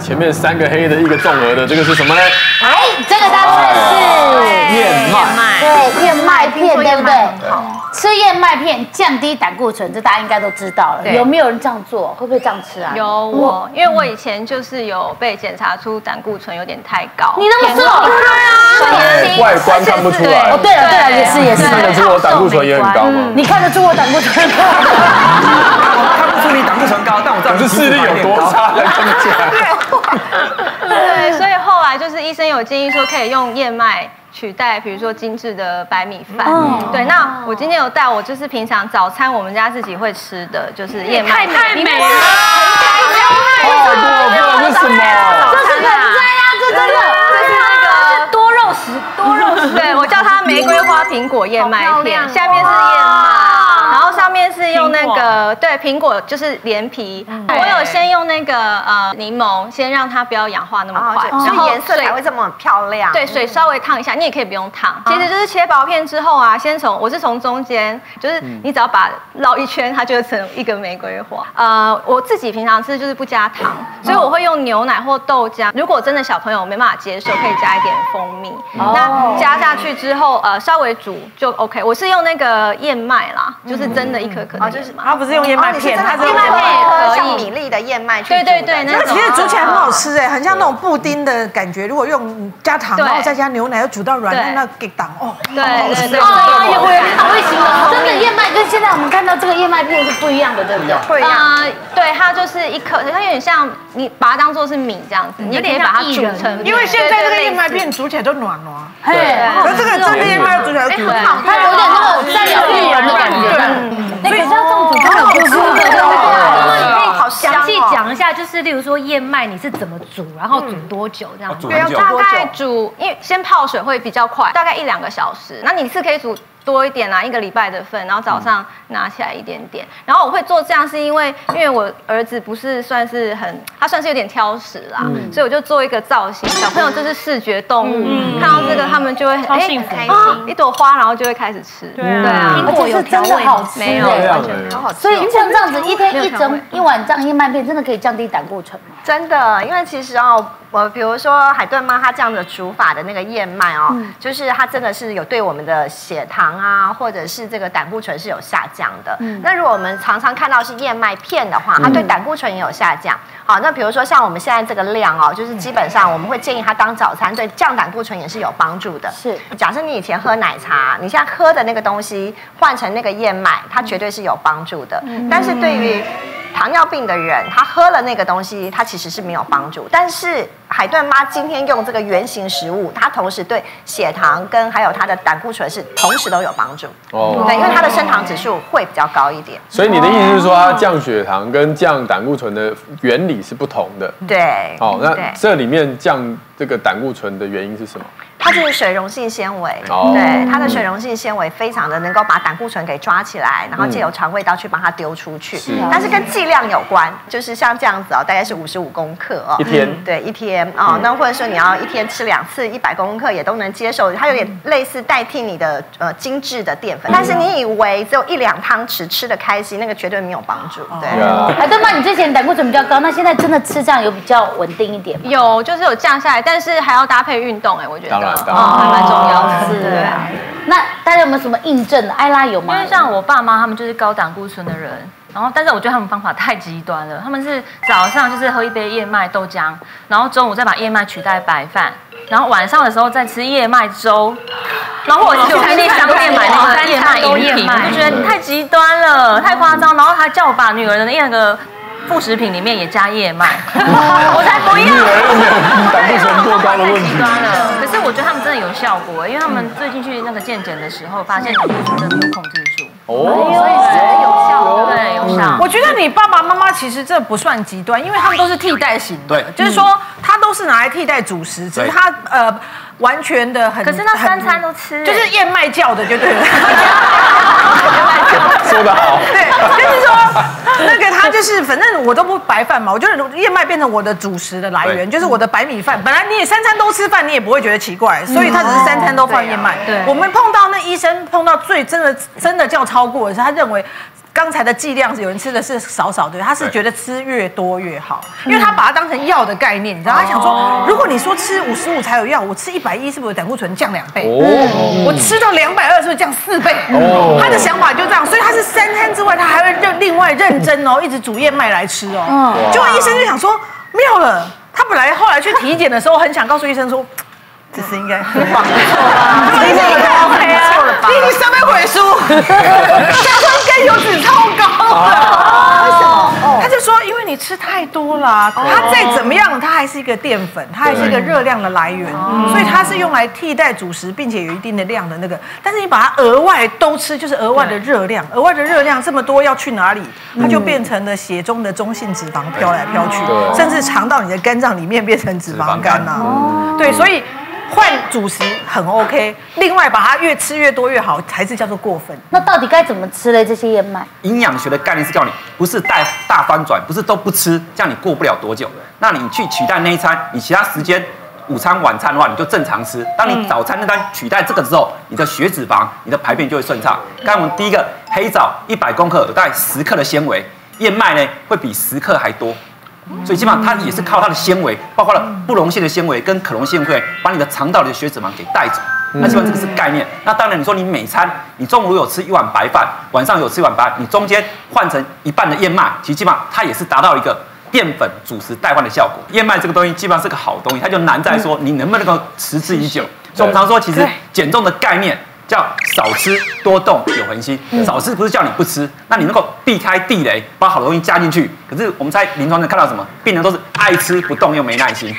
前面三个黑的，一个重额的，这个是什么呢？哎，这个当然是燕麦。对，燕麦片，对不对？吃燕麦片降低胆固醇，这大家应该都知道了。有没有人这样做？会不会这样吃啊？有我，因为我以前就是有被检查出胆固醇有点太高。你那么瘦，对啊，外观看不出来。哦，对了对了，也是也是。看得出我胆固醇也很高吗？你看得出我胆固醇？ 我看不出你胆固醇高，但我知道你视力有多差，来跟你讲。对，所以后来就是医生有建议说，可以用燕麦取代，比如说精致的白米饭。嗯、对，那我今天有带我就是平常早餐我们家自己会吃的，就是燕麦。太美了！太美了！为什么？这是盆栽啊，这真的，这是那个多肉食多肉食。对，我叫它玫瑰花苹果燕麦片，下面是燕麦。 然后上面是用那个对苹果，就是连皮。我有先用那个呃柠檬，先让它不要氧化那么快，然后颜色才会这么漂亮。对，水稍微烫一下，你也可以不用烫。其实就是切薄片之后啊，先从我是从中间，就是你只要把绕一圈，它就会成一个玫瑰花。呃，我自己平常吃就是不加糖，所以我会用牛奶或豆浆。如果真的小朋友没办法接受，可以加一点蜂蜜。那加下去之后，呃，稍微煮就 OK。我是用那个燕麦啦，就是。 是真的，一颗颗啊，就是它不是用燕麦片，它是燕麦片也可以，像米粒的燕麦去煮。对对对，那其实煮起来很好吃哎，很像那种布丁的感觉。如果用加糖，然后再加牛奶，又煮到软，那给挡哦，好吃哦。我会形容，真的燕麦跟现在我们看到这个燕麦片是不一样的，对不对？不一样。对，它就是一颗，它有点像你把它当做是米这样子，你可以把它煮成。因为现在这个燕麦片煮起来都软软。对，可是这个这个燕麦煮起来很好，它有点那种在疗愈人的感觉。 那个像粽子，它很好吃的，好香。详细讲一下，就是例如说燕麦你是怎么煮，然后煮多久这样？对，大概煮，因为先泡水会比较快，大概一两个小时。那你是可以煮多一点啦，一个礼拜的份，然后早上拿起来一点点。然后我会做这样，是因为因为我儿子不是算是很，他算是有点挑食啦，嗯、所以我就做一个造型。小朋友就是视觉动物，嗯、看到这个他们就会很哎、欸、很开心、啊，一朵花然后就会开始吃。对啊，苹果有调味吗？没有，完全好好吃。所以像这样子一天一整一碗这样燕麦片，真的可以降低胆固醇吗？真的，因为其实哦。 我比如说海顿妈她这样的煮法的那个燕麦哦，嗯、就是它真的是有对我们的血糖啊，或者是这个胆固醇是有下降的。嗯、那如果我们常常看到是燕麦片的话，它对胆固醇也有下降。嗯、好，那比如说像我们现在这个量哦，就是基本上我们会建议它当早餐，对降胆固醇也是有帮助的。是，假设你以前喝奶茶，你现在喝的那个东西换成那个燕麦，它绝对是有帮助的。嗯、但是对于 糖尿病的人，他喝了那个东西，他其实是没有帮助。但是海顿妈今天用这个原型食物，它同时对血糖跟还有它的胆固醇是同时都有帮助。哦，对，因为它的升糖指数会比较高一点。所以你的意思是说，它降血糖跟降胆固醇的原理是不同的。对。哦，那这里面降这个胆固醇的原因是什么？ 它是水溶性纤维，哦、对，它的水溶性纤维非常的能够把胆固醇给抓起来，然后借由肠胃道去把它丢出去。是啊、但是跟剂量有关，就是像这样子哦，大概是五十五公克哦，一天，对，一天哦，嗯、那或者说你要一天吃两次，一百公克也都能接受，它有点类似代替你的呃精致的淀粉。嗯、但是你以为只有一两汤匙吃的开心，那个绝对没有帮助。对，哎，对嘛，你之前胆固醇比较高，那现在真的吃这样有比较稳定一点吗？有，就是有降下来，但是还要搭配运动，哎，我觉得。 哦，还蛮重要的，是对啊。那大家有没有什么印证的？艾拉有吗？因为像我爸妈他们就是高胆固醇的人，然后但是我觉得他们方法太极端了。他们是早上就是喝一杯燕麦豆浆，然后中午再把燕麦取代白饭，然后晚上的时候再吃燕麦粥，然后我去便利商店买那个燕麦饮品，我就觉得太极端了，太夸张。然后还叫我把女儿的那个 副食品里面也加燕麦，我才不要！胆固醇过高的问题。可是我觉得他们真的有效果，因为他们最近去那个健检的时候，发现胆固醇真的有控制住。哦，所以真的有效，对，有效。我觉得你爸爸妈妈其实这不算极端，因为他们都是替代型的，就是说它都是拿来替代主食，只是它呃完全的很。可是那三餐都吃，就是燕麦教的就对了。 说得好，对，就是说那个他就是，反正我都不白饭嘛，我觉得燕麦变成我的主食的来源，就是我的白米饭。本来你也三餐都吃饭，你也不会觉得奇怪，所以他只是三餐都放燕麦。对，我们碰到那医生碰到最真的真的叫超过的是，他认为刚才的剂量是有人吃的是少少的，他是觉得吃越多越好，因为他把它当成药的概念，你知道，他想说，如果你说吃五十五才有药，我吃一百一是不是胆固醇降两倍？哦，我吃到两百二是不是降四倍？哦，他的想法就这样。 所以他是三餐之外，他还会认另外认真哦，一直煮燕麦来吃哦。结果医生就想说妙了，他本来后来去体检的时候，很想告诉医生说，这是应该很棒的。然后医生一看 ，OK 啊，你已经三倍回输，下酸甘油脂超高了。他就说，因为你吃太多了，它再怎么样，它还是一个淀粉，它还是一个热量的来源，所以它是用来替代主食，并且有一定的量的那个。但是你把它额外都吃，就是额外的热量，额外的热量这么多要去哪里？它就变成了血中的中性脂肪飘来飘去，甚至藏到你的肝脏里面变成脂肪肝啊。对，所以 换主食很 OK， 另外把它越吃越多越好，才是叫做过分。那到底该怎么吃嘞？这些燕麦营养学的概念是告诉你，不是大大翻转，不是都不吃，这样你过不了多久。那你去取代那一餐，你其他时间午餐、晚餐的话，你就正常吃。当你早餐那餐取代这个之后，你的血脂肪、你的排便就会顺畅。刚才我们第一个黑枣一百公克有大概十克的纤维，燕麦呢会比十克还多。 所以基本上它也是靠它的纤维，包括了不溶性的纤维跟可溶性纤维，把你的肠道里的血脂肪给带走。那基本上这个是概念。那当然，你说你每餐你中午有吃一碗白饭，晚上有吃一碗白饭，你中间换成一半的燕麦，其实基本上它也是达到一个淀粉主食代换的效果。燕麦这个东西基本上是个好东西，它就难在说你能不能够持之以久。所以我们常说，其实减重的概念 叫少吃多动有恒心，少吃不是叫你不吃，那你能够避开地雷，把好的东西加进去。可是我们在临床上看到什么，病人都是爱吃不动又没耐心，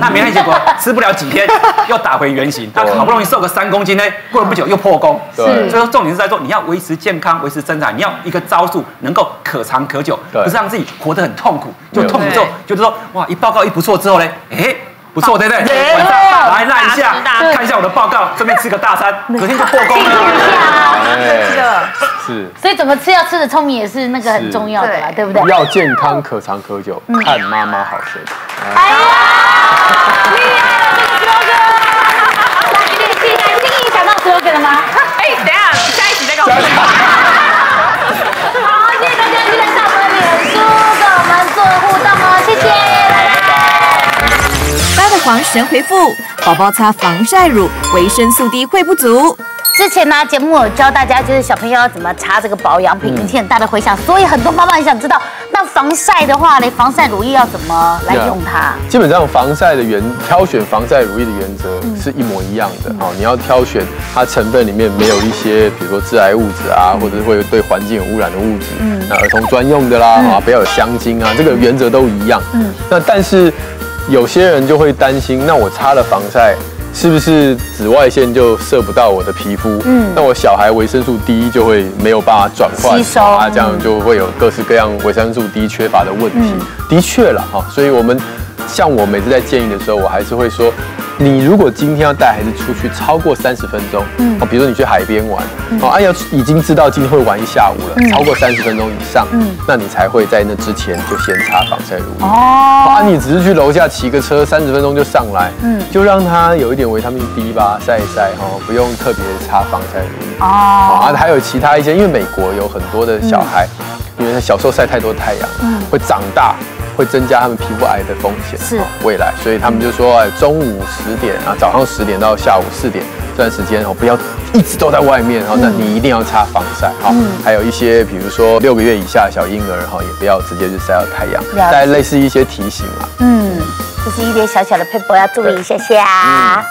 那没耐心结果吃不了几天又打回原形，那好不容易瘦个三公斤呢，过了不久又破功。所以说重点是在说你要维持健康，维持增长，你要一个招数能够可长可久，不是让自己活得很痛苦，就痛苦之后觉得说哇一报告一不错之后呢，哎。 不不错，对不对？晚上来赖一下，看一下我的报告，顺便吃个大餐，隔天就破功了。对的，是。所以怎么吃要吃的聪明也是那个很重要的啦，对不对？要健康，可长可久，看妈妈好生。哎呀，厉害了，这个 slogan！ 来，你们进来，你已经想到 slogan 了吗？哎，等下，下一集再告诉我。好，谢谢大家今天上我们脸书跟我们做互动哦，谢谢。 黄神回复：宝宝擦防晒乳，维生素 D 会不足。之前呢、啊，节目有教大家，就是小朋友要怎么擦这个保养品，引起、嗯、很大的回响。所以很多妈妈很想知道，那防晒的话呢，防晒乳液要怎么来用它？基本上，防晒的原挑选防晒乳液的原则是一模一样的、嗯、哦。你要挑选它成分里面没有一些，比如说致癌物质啊，或者是会对环境有污染的物质。嗯，那儿童专用的啦，嗯、啊，不要有香精啊，这个原则都一样。嗯，那但是。 有些人就会担心，那我擦了防晒，是不是紫外线就射不到我的皮肤？嗯，那我小孩维生素 D 就会没有办法转换吸收，啊，这样就会有各式各样维生素 D 缺乏的问题。嗯、的确啦，哈，所以我们像我每次在建议的时候，我还是会说，你如果今天要带孩子出去超过三十分钟，嗯，比如说你去海边玩，哦、嗯，哎呀、啊，已经知道今天会玩一下午了，嗯、超过三十分钟以上，嗯，那你才会在那之前就先擦防晒乳液。哦。 你只是去楼下骑个车，三十分钟就上来，嗯，就让它有一点维他命 D 吧，晒一晒哈、哦，不用特别擦防晒乳液哦。啊，还有其他一些，因为美国有很多的小孩，嗯、因为小时候晒太多太阳，嗯，会长大，会增加他们皮肤癌的风险，是、哦、未来，所以他们就说，哎，中午十点啊，早上十点到下午四点。 这段时间哦，不要一直都在外面哦，那你一定要擦防晒哈。还有一些，比如说六个月以下的小婴儿哈，也不要直接就晒到太阳。再类似一些提醒啊，嗯，这是一点小小的撇步要注意一下下。